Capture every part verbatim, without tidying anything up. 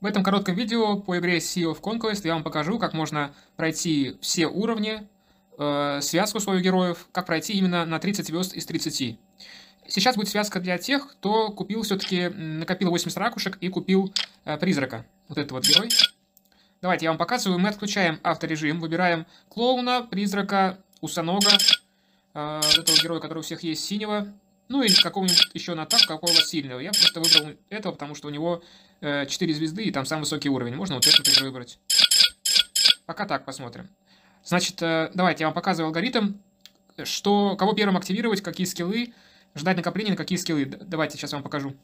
В этом коротком видео по игре Sea of Conquest я вам покажу, как можно пройти все уровни, э, связку своих героев, как пройти именно на тридцать звезд из тридцати. Сейчас будет связка для тех, кто купил все-таки, накопил восемьдесят ракушек и купил э, призрака. Вот этот вот герой. Давайте я вам показываю. Мы отключаем авторежим, выбираем клоуна, призрака, усонога, э, этого героя, который у всех есть, синего. Ну или какого-нибудь еще на так, какого сильного. Я просто выбрал этого, потому что у него э, четыре звезды и там самый высокий уровень. Можно вот это, например, выбрать. Пока так посмотрим. Значит, э, давайте я вам показываю алгоритм, что, кого первым активировать, какие скиллы, ждать накопления, на какие скиллы. Давайте сейчас вам покажу.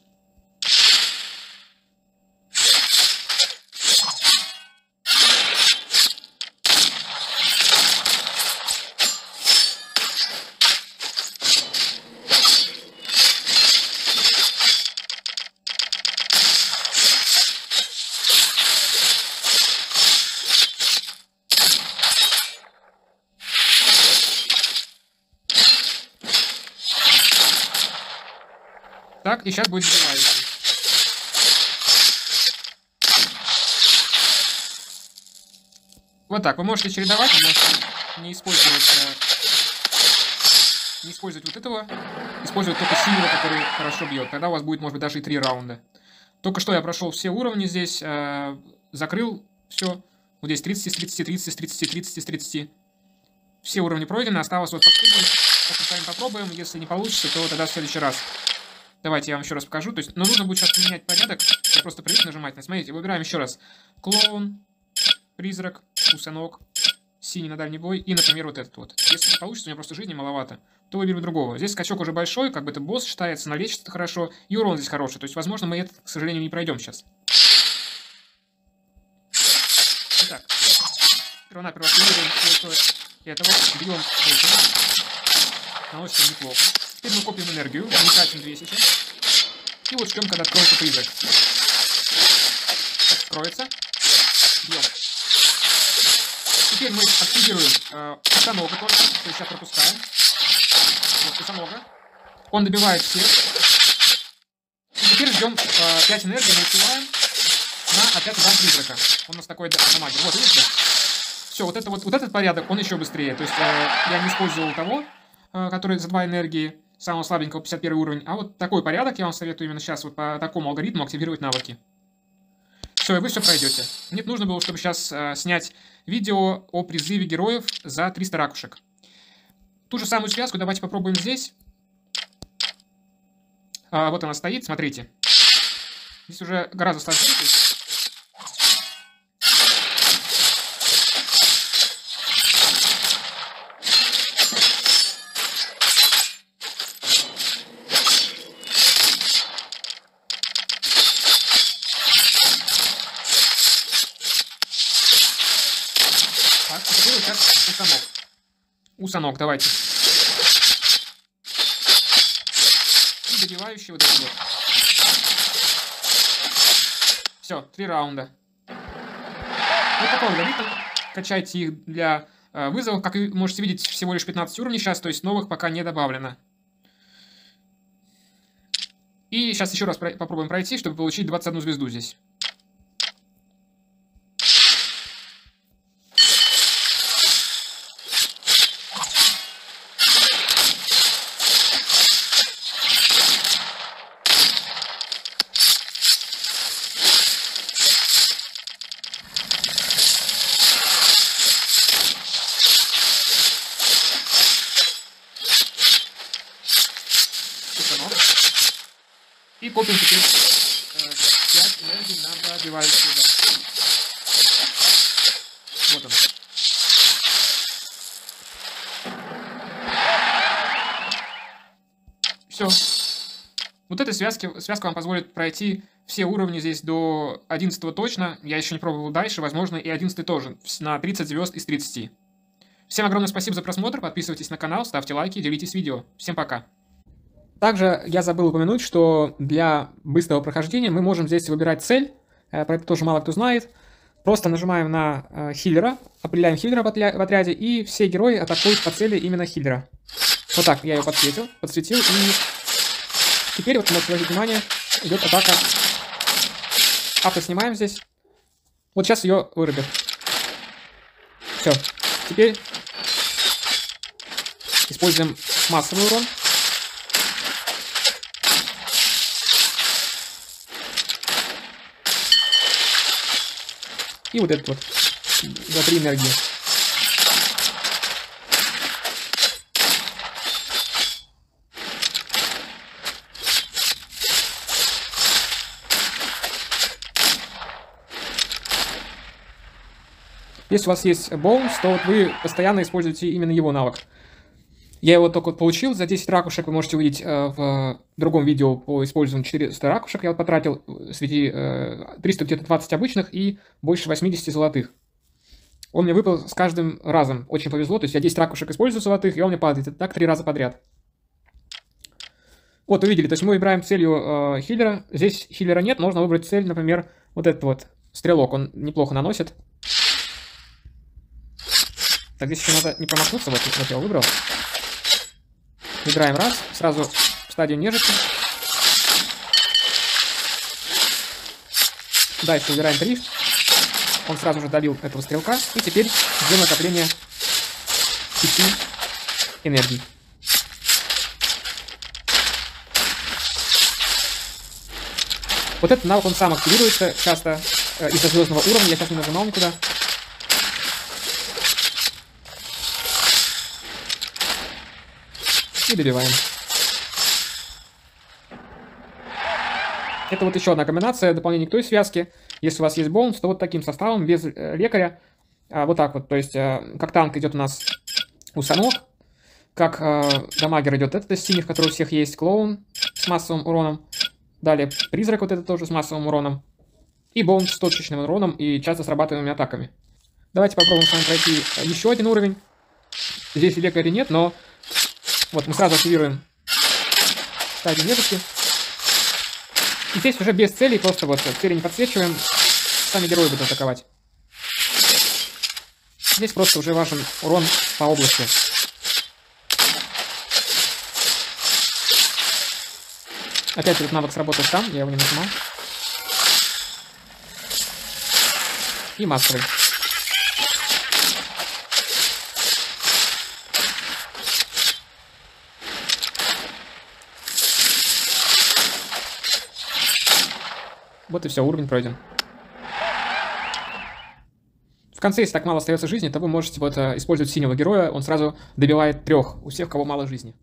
Так, и сейчас будет желающий. Вот так. Вы можете чередовать, можете не использовать, не использовать вот этого. Использовать только сильного, который хорошо бьет. Тогда у вас будет, может быть, даже и три раунда. Только что я прошел все уровни здесь. Э, закрыл все. Вот здесь тридцать, тридцать, тридцать, тридцать, тридцать, тридцать. Все уровни пройдены. Осталось вот последний. Сейчас мы с вами попробуем. Если не получится, то тогда в следующий раз. Давайте я вам еще раз покажу. То есть, но нужно будет сейчас поменять порядок. Я просто привык нажимать. Смотрите, выбираем еще раз. Клоун, призрак, усонок, синий на дальний бой и, например, вот этот вот. Если не получится, у меня просто жизни маловато, то выберу другого. Здесь скачок уже большой, как бы это босс считается, налечится хорошо, и урон здесь хороший. То есть, возможно, мы это, к сожалению, не пройдем сейчас. Итак, перво-наперво активируем этого, берем этого, наносим неплохо. Теперь мы копим энергию, мы тратим двести. И вот ждем, когда откроется призрак. Откроется. Бьем. Теперь мы активируем э, усонога только. То есть сейчас пропускаем. Вот усонога. Он добивает всех. И теперь ждем э, пять энергии, мы успеваем на опять удар призрака. Он у нас такой дамагер. Вот, видите? Все, вот, это, вот, вот этот порядок, он еще быстрее. То есть э, я не использовал того, э, который за два энергии. Самого слабенького пятьдесят первый уровень. А вот такой порядок я вам советую именно сейчас вот по такому алгоритму активировать навыки. Все, и вы все пройдете. Мне нужно было, чтобы сейчас э, снять видео о призыве героев за триста ракушек. Ту же самую связку давайте попробуем здесь. А, вот она стоит, смотрите. Здесь уже гораздо сложнее. Сейчас усонок. Усонок, давайте. И добивающий вот этот вот. Все, три раунда. Вот такой алгоритм. Качайте их для э, вызовов. Как вы можете видеть, всего лишь пятнадцать уровней сейчас, то есть новых пока не добавлено. И сейчас еще раз про попробуем пройти, чтобы получить двадцать одну звезду здесь. И копим теперь пять энергии на пробивающий удар. Вот он. Все. Вот эта связка, связка вам позволит пройти все уровни здесь до одиннадцатого точно. Я еще не пробовал дальше. Возможно, и одиннадцатый тоже. На тридцать звезд из тридцати. Всем огромное спасибо за просмотр. Подписывайтесь на канал, ставьте лайки, делитесь видео. Всем пока. Также я забыл упомянуть, что для быстрого прохождения мы можем здесь выбирать цель, про это тоже мало кто знает. Просто нажимаем на хиллера, определяем хиллера в отряде, и все герои атакуют по цели именно хиллера. Вот так я ее подсветил, подсветил, и теперь, вот, можете обратить внимание, идет атака Апы снимаем здесь. Вот сейчас ее вырубят. Все. Теперь используем массовый урон. И вот этот вот. За три энергии. Если у вас есть боунс, то вот вы постоянно используете именно его навык. Я его только получил. За десять ракушек вы можете увидеть э, в другом видео по использованию четырёхсот ракушек. Я вот потратил среди э, триста двадцать обычных и больше восьмидесяти золотых. Он мне выпал с каждым разом. Очень повезло. То есть я десять ракушек использую золотых, и он мне падает. Это так три раза подряд. Вот, увидели. То есть мы выбираем целью э, хиллера. Здесь хиллера нет. Можно выбрать цель, например, вот этот вот стрелок. Он неплохо наносит. Так, здесь еще надо не промахнуться, вот, вот я его выбрал. Выбираем раз, сразу в стадию нежити. Дальше выбираем три. Он сразу же добил этого стрелка. И теперь ждем накопление пяти энергии. Вот этот навык, он сам активируется часто э, из-за звездного уровня. Я сейчас не нажимал никуда. И добиваем. Это вот еще одна комбинация, дополнение к той связке. Если у вас есть боунс, то вот таким составом, без лекаря. Вот так вот. То есть, как танк идет у нас Усанок. Как дамагер идет этот из синих, который у всех есть. Клоун с массовым уроном. Далее призрак вот этот тоже с массовым уроном. И боунс с точечным уроном и часто срабатываемыми атаками. Давайте попробуем с вами пройти еще один уровень. Здесь лекаря нет, но... Вот, мы сразу активируем стадию нежити. И здесь уже без целей, просто вот цели не подсвечиваем. Сами герои будут атаковать. Здесь просто уже важен урон по области. Опять этот навык сработал там, я его не нажимал. И массовый. Вот и все, уровень пройден. В конце, если так мало остается жизни, то вы можете вот, использовать синего героя, он сразу добивает трех у всех, у кого мало жизни.